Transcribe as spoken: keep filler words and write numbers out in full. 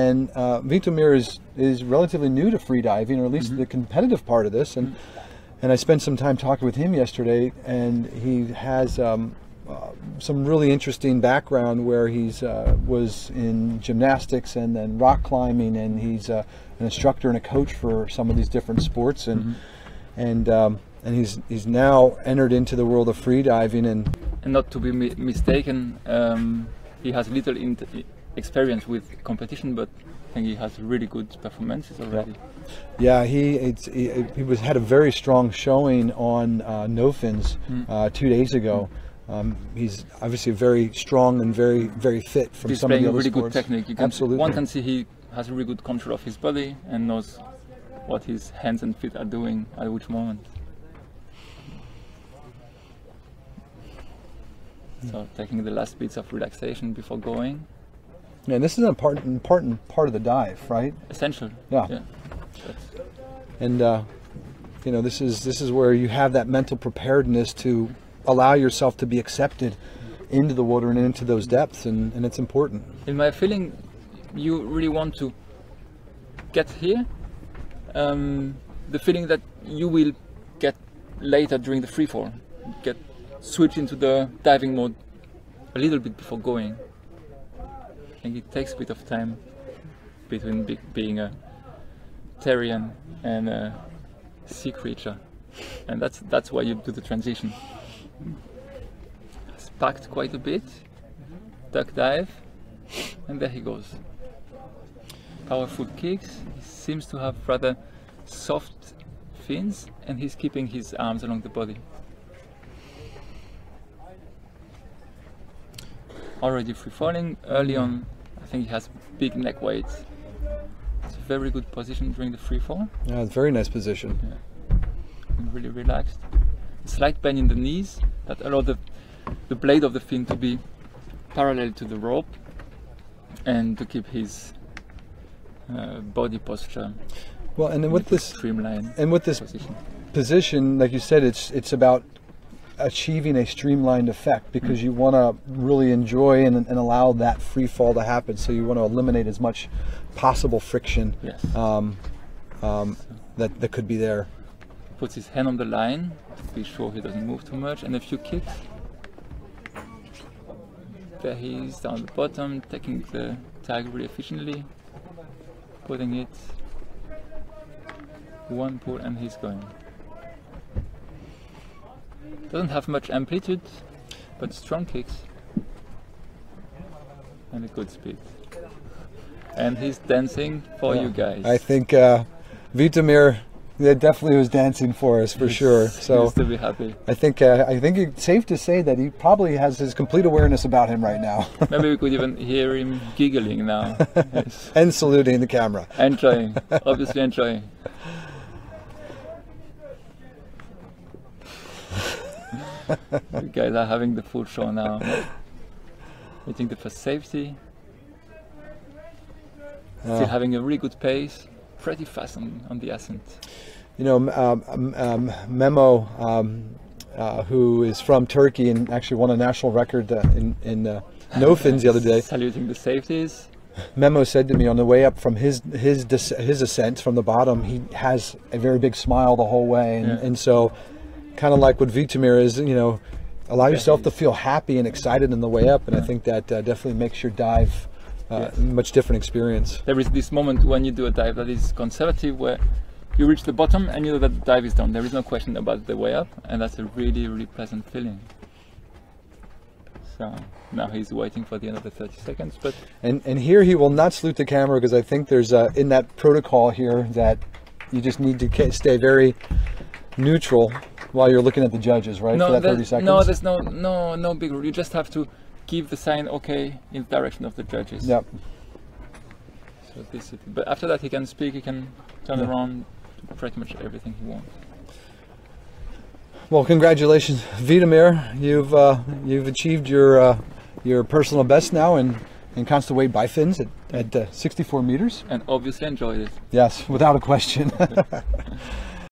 And uh, Vitomir is, is relatively new to freediving, or at least mm-hmm. the competitive part of this. And and I spent some time talking with him yesterday, and he has um, uh, some really interesting background where he's uh, was in gymnastics and then rock climbing, and he's uh, an instructor and a coach for some of these different sports. And mm-hmm. and um, and he's he's now entered into the world of freediving. And and not to be mi mistaken, um, he has little int experience with competition, but I think he has really good performances already. Yeah, he it's, he, he was had a very strong showing on uh, no fins mm. uh, two days ago. Mm. Um, he's obviously very strong and very very fit from He's some of the other really sports. Good technique. You can, Absolutely, one can see he has really good control of his body and knows what his hands and feet are doing at which moment. Mm. So taking the last bits of relaxation before going. Yeah, and this is an important, important part of the dive, right? Essential. Yeah. yeah. And uh, you know, this is this is where you have that mental preparedness to allow yourself to be accepted into the water and into those depths, and, and it's important. In my feeling, you really want to get here. Um, the feeling that you will get later during the freefall, get switched into the diving mode a little bit before going. I think it takes a bit of time between be being a Therian and a sea creature, and that's that's why you do the transition. It's packed quite a bit, duck dive, and there he goes. Powerful kicks. He seems to have rather soft fins, and he's keeping his arms along the body. Already free falling early on. I think he has big neck weights. It's a very good position during the free fall. Yeah, it's a very nice position. Yeah. Really relaxed. A slight bend in the knees that allow the the blade of the fin to be parallel to the rope and to keep his uh, body posture. Well, and then with this streamline and with this position. position, like you said, it's it's about achieving a streamlined effect, because mm. you want to really enjoy and, and allow that free fall to happen. So you want to eliminate as much possible friction yes. um, um, so. that, that could be there. Puts his hand on the line to be sure he doesn't move too much, and a few kicks. There he is down the bottom, taking the tag really efficiently, putting it one pull, and he's going. Doesn't have much amplitude, but strong kicks and a good speed. And he's dancing for yeah. you guys. I think uh, Vitomir yeah, definitely was dancing for us, for he's, sure. So he's to be happy. I think uh, I think it's safe to say that he probably has his complete awareness about him right now. Maybe we could even hear him giggling now. Yes. And saluting the camera. Enjoying, obviously enjoying. You guys are having the full show now. Waiting the first safety. Uh, Still having a really good pace. Pretty fast on, on the ascent. You know, um, um, Memo, um, uh, who is from Turkey and actually won a national record uh, in, in uh, no fins the other day. Saluting the safeties. Memo said to me on the way up from his his his ascent from the bottom, he has a very big smile the whole way, and, yeah. and so. Kind of like what Vitomir is, you know, allow yourself to feel happy and excited on the way up, and yeah. I think that uh, definitely makes your dive uh, yes. much different experience. There is this moment when you do a dive that is conservative, where you reach the bottom and you know that the dive is done. There is no question about the way up, and that's a really, really pleasant feeling. So now he's waiting for the end of the thirty seconds, but and and here he will not salute the camera, because I think there's a, in that protocol here that you just need to stay very neutral while you're looking at the judges, right? No, for that there, thirty seconds? No, there's no no no big rule. You just have to give the sign okay in the direction of the judges. Yep. So this it. But after that he can speak, he can turn yeah. around, do pretty much everything he wants. Well, congratulations, Vitomir. You've uh, you've achieved your uh, your personal best now in, in constant weight by fins at, at uh, sixty-four meters. And obviously enjoyed it. Yes, without a question.